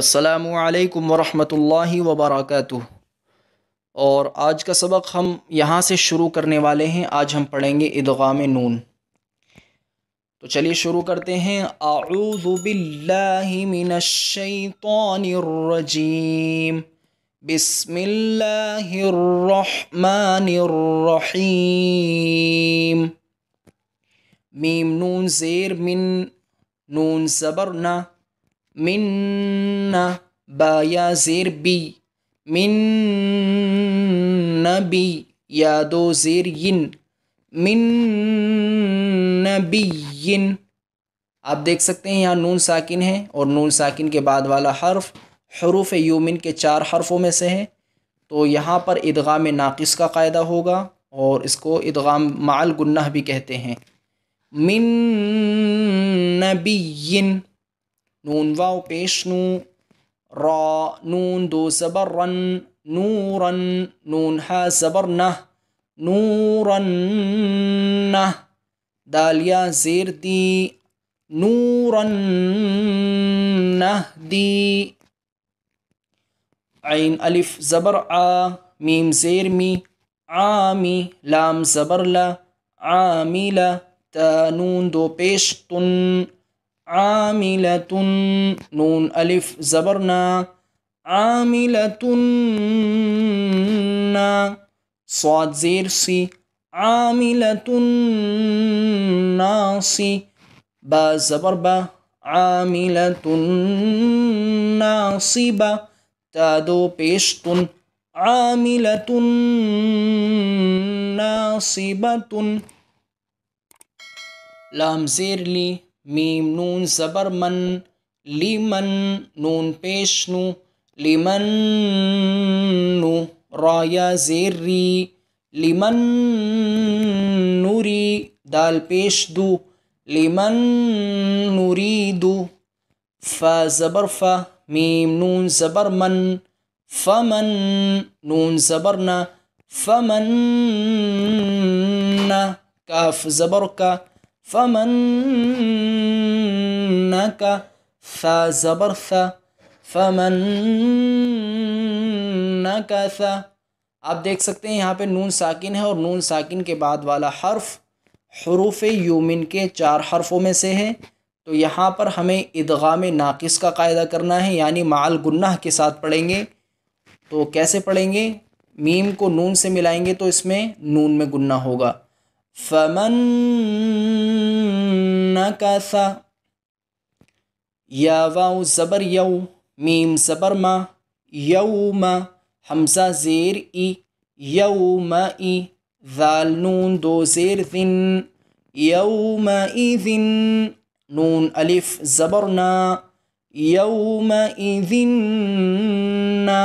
السلام علیکم ورحمۃ اللہ وبرکاتہ، اور آج کا سبق ہم یہاں سے شروع کرنے والے ہیں۔ آج ہم پڑھیں گے ادغام نون، تو چلیے شروع کرتے ہیں۔ اعوذ باللہ من الشیطان الرجیم، بسم اللہ الرحمن الرحیم، میم نون زیر من، نون زبرنا منا، با یا زیر بی، من نبی یا دو زیر ین، من نبی ین۔ آپ دیکھ سکتے ہیں یہاں نون ساکن ہے، اور نون ساکن کے بعد والا حرف حروف یومن کے 4 حرفوں میں سے ہے، تو یہاں پر ادغام ناقص کا قاعدہ ہوگا، اور اس کو ادغام مع الگنہ بھی کہتے ہیں۔ من نبی ین، نون واو پیش نو، را نون دو زبر رن، نورن، نون ہا زبر نہ، نورن نہ، دالیا زیر دی، نورن نہ دی، عین الف زبر آ، میم زیر می، عامی، لام زبر لا، عاملہ، تا نون دو پیش تن، عاملتن، نون الف زبرنا، عاملتن، صاد زیر سی، عاملتن سی، با زبر با، عاملتن سی با، تا دو پیشتن، عاملتن سی بتن، لام زیر لی، میم نون زبر من، لیمن، نون پیش نو، لیمن نو، را یا زیر ری، لیمن نوری، دال پیش دو، لیمن نوری دو، فا زبر فا، میم نون زبر من، فمن، نون زبر نا، فمن نا، کاف زبر کا، فمنک، ثا زبر ثا، فمنک ثا۔ آپ دیکھ سکتے ہیں یہاں پہ نون ساکن ہے، اور نون ساکن کے بعد والا حرف حروف یومن کے 4 حرفوں میں سے ہے، تو یہاں پر ہمیں ادغام ناقص کا قاعدہ کرنا ہے، یعنی مع الگنہ کے ساتھ پڑھیں گے۔ تو کیسے پڑھیں گے؟ میم کو نون سے ملائیں گے، تو اس میں نون میں گنہ ہوگا، فمن نکث، یا واو زبر یو، میم زبر ما، یوم، حمزہ زیر ای، یوم ای، ذال نون دو زیر ذن، یوم ای ذن، نون الف زبر نا، یوم ای ذن نا،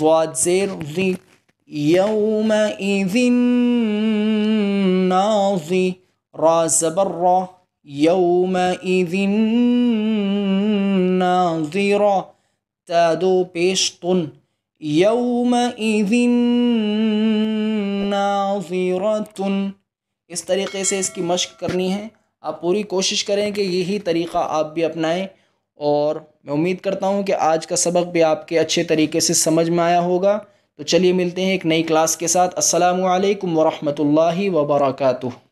ضاد زیر ذی، یوم ای ذن ناظی، را زبر را، یومئذ ناظرہ، تا دو پیشتن، یومئذ ناظرتن۔ اس طریقے سے اس کی مشق کرنی ہے، آپ پوری کوشش کریں کہ یہی طریقہ آپ بھی اپنائیں، اور میں امید کرتا ہوں کہ آج کا سبق بھی آپ کے اچھے طریقے سے سمجھ میں آیا ہوگا۔ تو چلیے ملتے ہیں ایک نئی کلاس کے ساتھ۔ السلام علیکم ورحمۃ اللہ وبرکاتہ۔